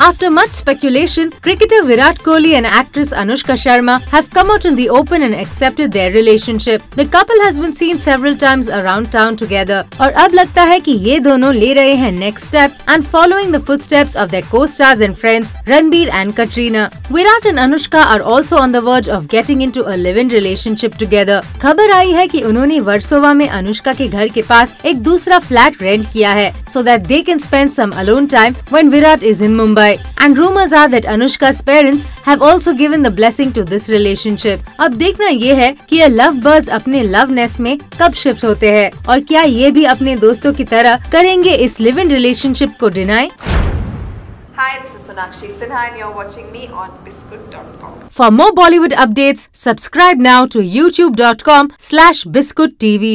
After much speculation, cricketer Virat Kohli and actress Anushka Sharma have come out in the open and accepted their relationship. The couple has been seen several times around town together, और अब लगता है कि ये दोनों ले रहे हैं next step and following the footsteps of their co-stars and friends Ranbir and Katrina. Virat and Anushka are also on the verge of getting into a live-in relationship together. खबर आई है कि उन्होंने वर्सोवा में अनुष्का के घर के पास एक दूसरा फ्लैट रेंट किया है, so that they can spend some alone time when Virat is in Mumbai. And rumors are that Anushka's parents have also given the blessing to this relationship. अब देखना ये है कि ये love birds अपने love nest में कब shift होते हैं और क्या ये भी अपने दोस्तों की तरह करेंगे इस live-in relationship को deny? Hi, this is Sonakshi Sinha and you're watching me on Biscoot.com. For more Bollywood updates, subscribe now to youtube.com/BiscootTV.